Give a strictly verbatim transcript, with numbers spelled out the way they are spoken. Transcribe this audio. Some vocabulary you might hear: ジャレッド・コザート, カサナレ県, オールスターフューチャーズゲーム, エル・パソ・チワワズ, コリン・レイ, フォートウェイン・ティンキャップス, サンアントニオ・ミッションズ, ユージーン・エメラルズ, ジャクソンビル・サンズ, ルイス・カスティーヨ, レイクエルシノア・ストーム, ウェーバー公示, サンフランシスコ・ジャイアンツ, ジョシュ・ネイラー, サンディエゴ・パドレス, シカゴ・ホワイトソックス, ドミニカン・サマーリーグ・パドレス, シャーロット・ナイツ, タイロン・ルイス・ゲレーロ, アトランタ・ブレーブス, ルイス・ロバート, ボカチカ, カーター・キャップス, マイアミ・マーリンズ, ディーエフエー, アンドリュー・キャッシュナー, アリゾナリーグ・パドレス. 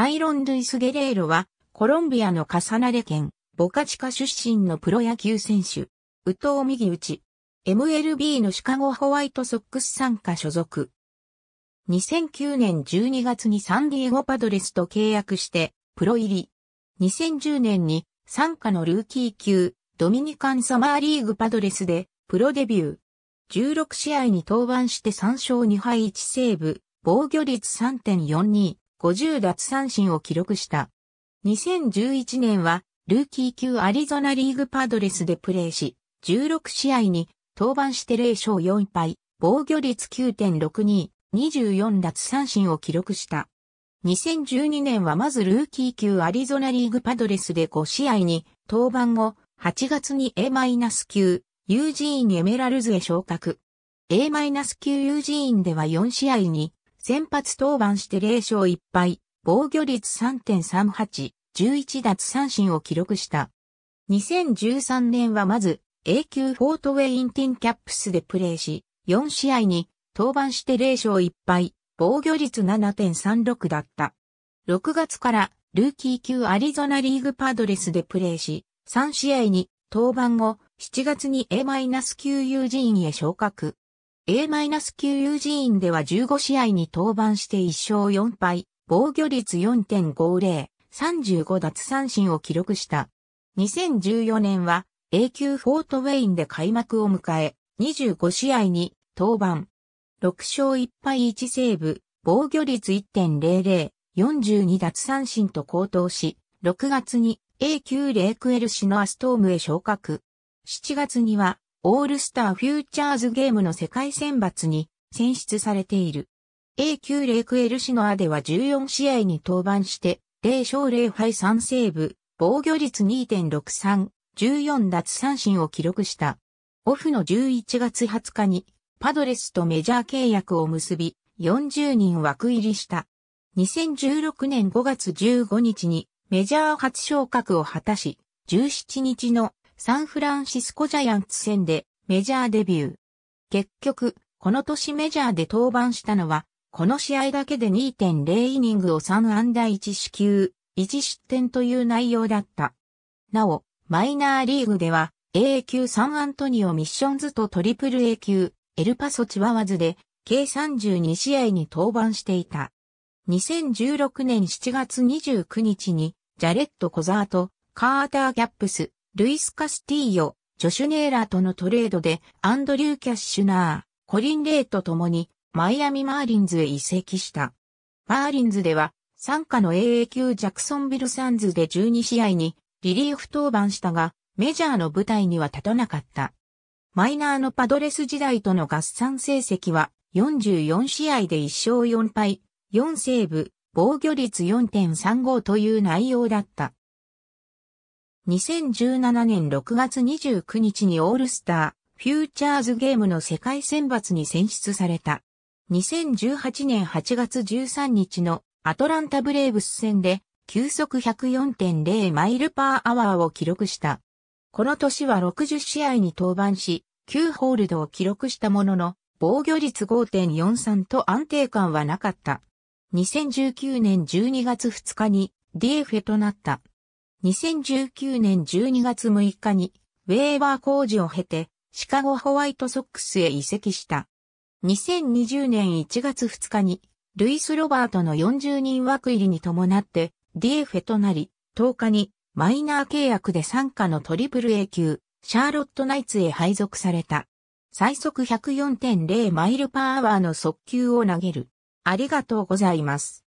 タイロン・ルイス・ゲレーロは、コロンビアのカサナレ県、ボカチカ出身のプロ野球選手。右投右打ち。エムエルビー のシカゴホワイトソックス傘下所属。にせんきゅうねんじゅうにがつにサンディエゴパドレスと契約して、プロ入り。にせんじゅうねんに、傘下のルーキー級、ドミニカンサマーリーグパドレスで、プロデビュー。じゅうろく試合に登板してさんしょうにはいいちセーブ、防御率 さんてんよんに、ごじゅうだつさんしんを記録した。にせんじゅういちねんは、ルーキー級アリゾナリーグパドレスでプレーし、じゅうろく試合に登板してぜろしょうよんぱい、防御率 きゅうてんろくに、にじゅうよんだつさんしんを記録した。にせんじゅうにねんはまずルーキー級アリゾナリーグパドレスでご試合に登板後、はちがつに エー級、ユージーンエメラルズへ昇格。エー級ユージーンではよん試合に先発登板してぜろしょういっぱい、防御率 さんてんさんはち、じゅういちだつさんしんを記録した。にせんじゅうさんねんはまず A 級フォートウェインティンキャップスでプレーし、よん試合に登板してぜろしょういっぱい、防御率 ななてんさんろく だった。ろくがつからルーキー級アリゾナリーグパドレスでプレーし、さん試合に登板後、しちがつに A 級ユージーンへ昇格。A 級ユージーンではじゅうご試合に登板していっしょうよんぱい、防御率 よんてんごぜろ、さんじゅうごだつさんしんを記録した。にせんじゅうよねんは A 級フォートウェインで開幕を迎え、にじゅうご試合に登板。ろくしょういっぱいいちセーブ、防御率 いってんぜろぜろ、よんじゅうにだつさんしんと好投し、ろくがつに A 級レイクエルシノアストームへ昇格。しちがつにはオールスターフューチャーズゲームの世界選抜に選出されている。A 級レイクエルシノアではじゅうよん試合に登板して、ぜろしょうぜろはいさんセーブ、防御率 にてんろくさん、じゅうよんだつさんしんを記録した。オフのじゅういちがつはつかに、パドレスとメジャー契約を結び、よんじゅうにん枠入りした。にせんじゅうろくねんごがつじゅうごにちにメジャー初昇格を果たし、じゅうしちにちのサンフランシスコジャイアンツ戦でメジャーデビュー。結局、この年メジャーで登板したのは、この試合だけで にてんぜろイニングをさんあんだいちしきゅう、いちしってんという内容だった。なお、マイナーリーグでは、エー 級サンアントニオミッションズとトリプル A 級、エルパソチワワズで、計さんじゅうに試合に登板していた。にせんじゅうろくねんしちがつにじゅうくにちに、ジャレット・コザーと、カーター・キャップス、ルイス・カスティーヨ、ジョシュ・ネーラーとのトレードで、アンドリュー・キャッシュナー、コリン・レイと共に、マイアミ・マーリンズへ移籍した。マーリンズでは、傘下の エー 級ジャクソンビル・サンズでじゅうに試合に、リリーフ登板したが、メジャーの舞台には立たなかった。マイナーのパドレス時代との合算成績はよんじゅうよん試合でいっしょうよんぱい、よんセーブ、防御率 よんてんさんご という内容だった。にせんじゅうななねんろくがつにじゅうくにちにオールスター、フューチャーズゲームの世界選抜に選出された。にせんじゅうはちねんはちがつじゅうさんにちのアトランタブレーブス戦で球速 ひゃくよんてんぜろ マイルパーアワーを記録した。この年はろくじゅう試合に登板し、きゅうホールドを記録したものの、防御率 ごてんよんさん と安定感はなかった。にせんじゅうきゅうねんじゅうにがつふつかに ディーエフエー となった。にせんじゅうきゅうねんじゅうにがつむいかに、ウェーバー公示を経て、シカゴホワイトソックスへ移籍した。にせんにじゅうねんいちがつふつかに、ルイス・ロバートのよんじゅうにん枠入りに伴って、ディーエフエー となり、とおかに、マイナー契約で傘下のトリプル A 級、シャーロットナイツへ配属された。最速 ひゃくよんてんぜろ マイルパーアワーの速球を投げる。ありがとうございます。